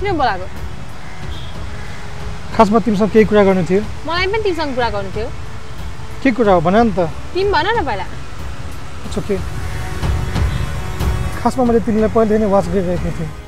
किन बोलाको खासमा तिमीसँग के कुरा गर्नु थियो मलाई पनि तिमीसँग कुरा गर्नु थियो के कुरा हो भन न त तिमी भन न पहिला ओके खासमा मैले तिमीलाई पहिले नै वाच गरिरहेको थिएँ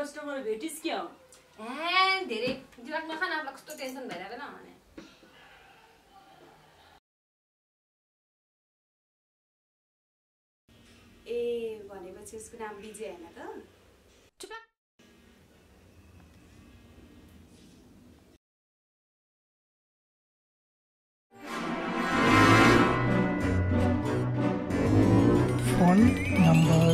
Customer भेटिस क्या? हैं देरे दिमाग में खाना आप तो टेंशन बैठा है ना माने ए वाले बच्चे उसका नाम बीजे है ना तो चुप फोन नंबर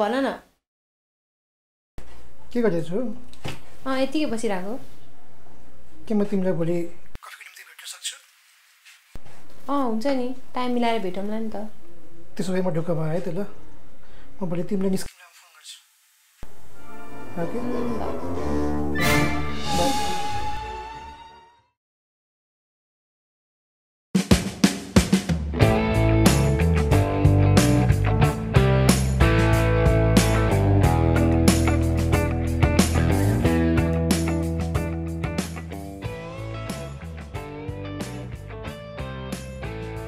banana के गर्दै छु यतिकै बसिराको के म तिमीलाई भोलि कफी निम्ति भेट्न सक्छु हुन्छ नि टाइम मिलाएर भेटौँला नि त त्यसो भए म ढुक्क भए त ल म भोलि तिमीलाई निस्किँदा फोन गर्छु ओके बाइ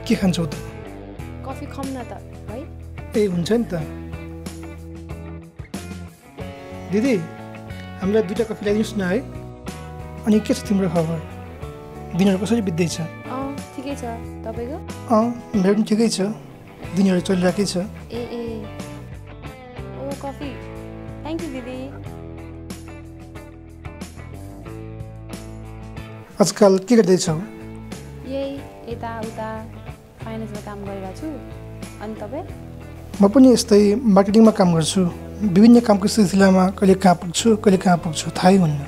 के खान्छौ त कफी खाउँ न त है ए हुन्छ नि त दिदी हामीलाई दुईटा कफी ल्याइदिनुस् न है अनि के छ तिम्रो खबर दिनहरु कसरी बित्दै छ ठिकै छ तपाईको मेरो पनि ठिकै छ दिनहरु चलिराकै छ ए ए ओ कफी थ्यांक यू दिदी आजकल के गर्दै छौ यही एता उता फाइनेंस में काम गरिरा छु अनि तपाई म पनि यस्तै मार्केटिङ मा काम गर्छु विभिन्न कामको सिलसिलामा कहिले कहाँ पुग्छु थाहै हुन्न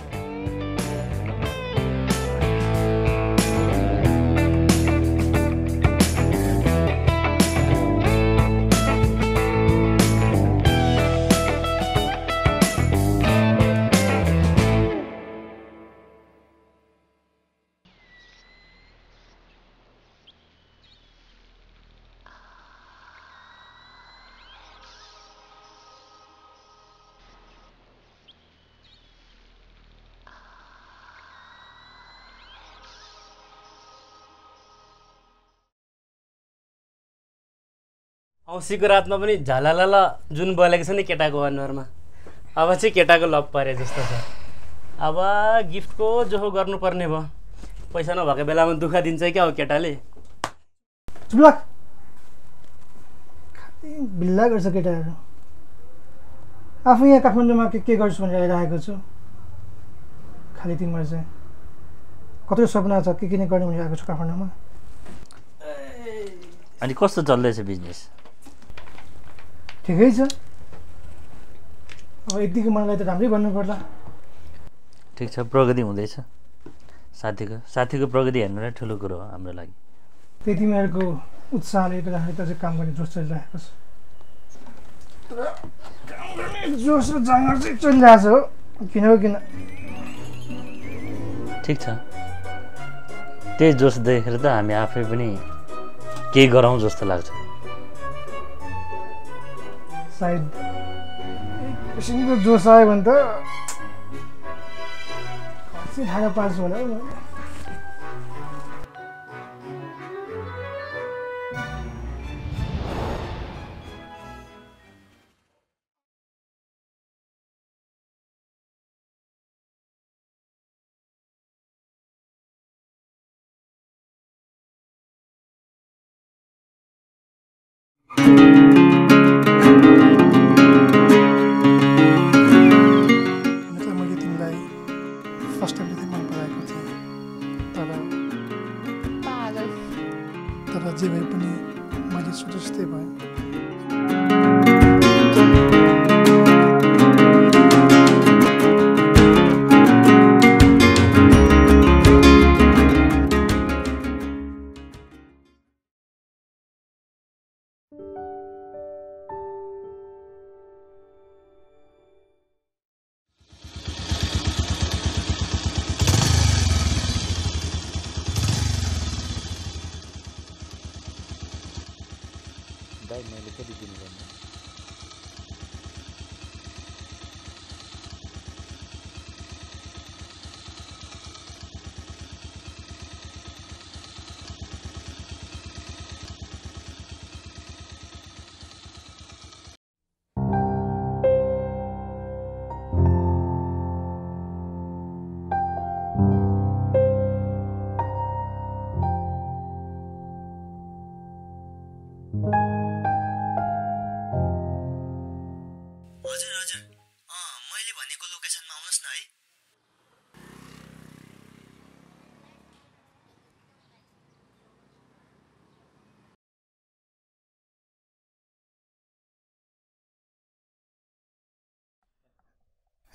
औसीको रातमा पनि झलालाला जुन बोलेको छ नि केटाको अनुहारमा अब चाहिँ केटाको लभ परे जस्तो छ अब गिफ्टको जोहो गर्नुपर्ने भयो पैसा नभएको बेलामा दुःख दिन्छ के हो केटाले चुलक बिल्ला गर्छ केटाहरु आफू यहाँ काठमाडौँमा के गर्छु भनेर आइरहेको छु खाली तिम्रो चाहिँ कत्रो सपना छ के किन गर्ने भनेर आएको छु काठमाडौँमा अनि कस्तो चल्दैछ बिजनेस ठिकै छ अब यतिको मनलाई त राम्रै भन्नु पर्ला ठीक छ प्रगति हुँदैछ साथीको प्रगति हेर्नु नै ठुलो कुरो हो हाम्रो लागि। त्यति मेरो उत्साहले गर्दा काम गर्ने जोश चलिरहेको छ। काम गर्ने जोश र जाँगर चाहिँ चलिरहेको छ। किन ठीक छ, त्यही जोश देखेर त हामी आफै पनि केही गरौँ जस्तो लाग्छ। सायद किसिमको जोस आयो भने त ढाका पास होला।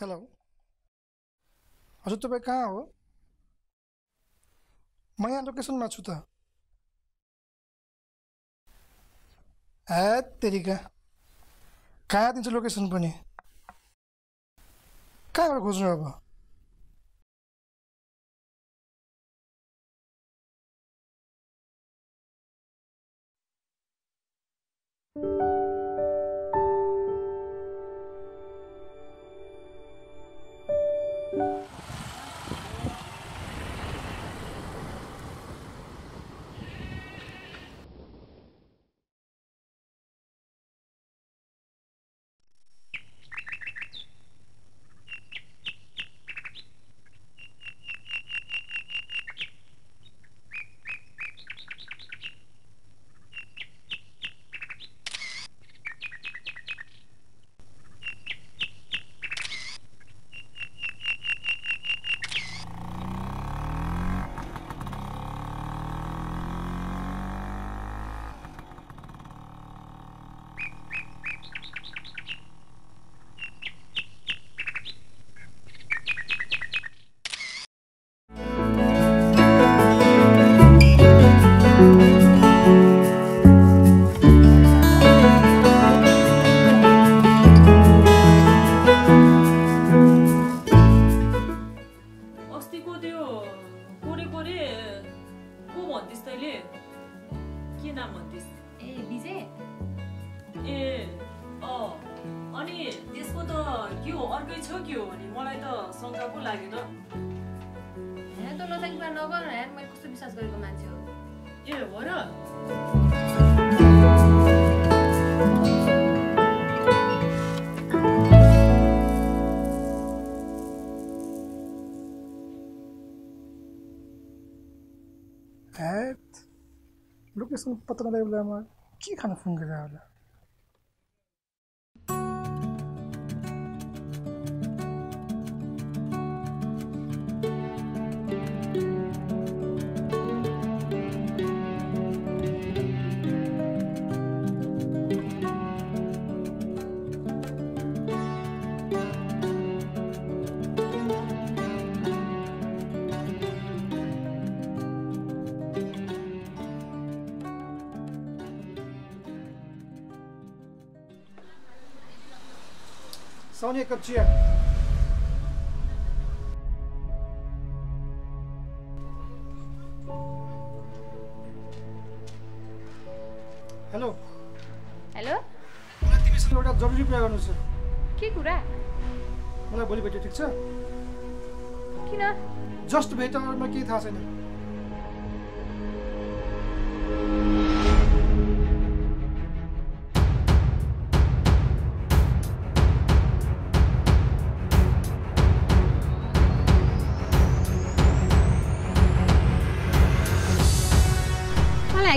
हेलो हजुर, तपाईँ कहाँ हो? म यहाँ लोकेसनमा छु त। ए तेरिका, कहाँ दिन्छ लोकेसन पनि? कहाँबाट खोज्नु अब? पता नहीं बोला मैं क्या खाना फोन कर रहा है। Sonia Kapchia. Hello. Hello. What job you play on, sir? Kina. Just better or my kid has any.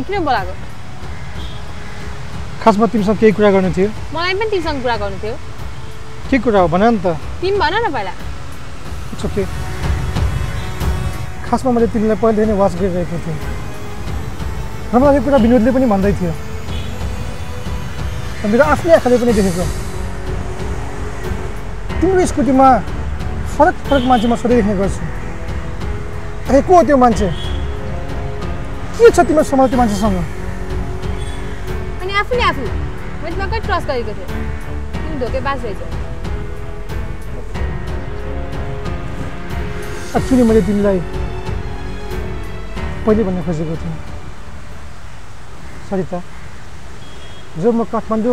किन बोलाको खासमा तिमीसँग के कुरा गर्नु थियो मलाई पनि तिमीसँग कुरा गर्नु थियो के कुरा हो भन न त तिमी भन न पहिला इट्स ओके खासमा मैले तिमीलाई पहिले नै वाच गरिरहेको थिएँ मलाई कुरा विनोदले पनि भन्दै थियो मेरो आफ्नै आँखाले पनि देखेको तिम्रो स्कुटीमा फरक फरक मान्छे म सधैँ देख्ने गर्छु ए को हो त्यो मान्छे You are my son. You are my son. You are my son. You are my son. You are my son. Actually, I was thinking Sorry, sir. When I was in Kathmandu,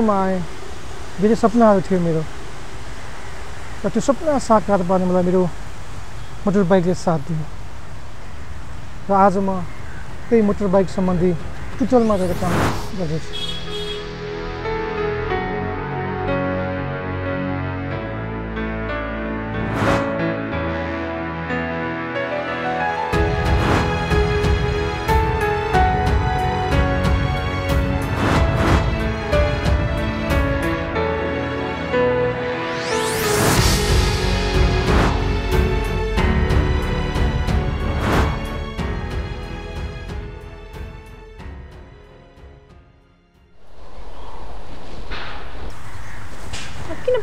my dreams were Motorbike सम्बन्धी टुटलमा रहेको काम गर्दैछु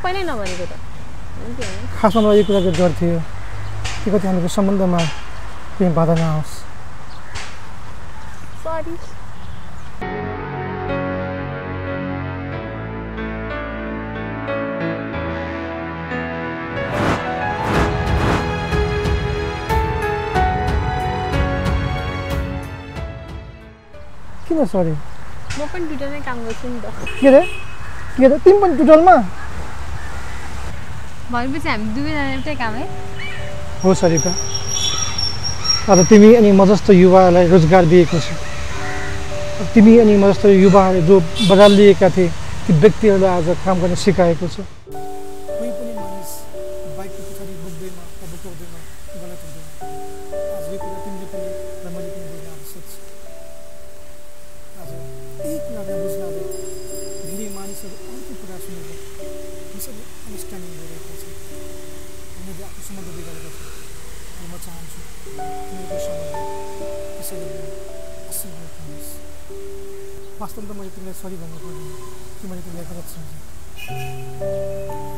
I don't know how to do it. I don't know how to Sorry. Sorry. I'm doing an empty camera. Oh, sorry. Other Timmy and Mothers to Yuva like Rosgar Beacons. Timmy and Mothers to Yuva, Barali Cathy, the big theater as a company Sikai.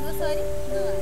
No, sorry.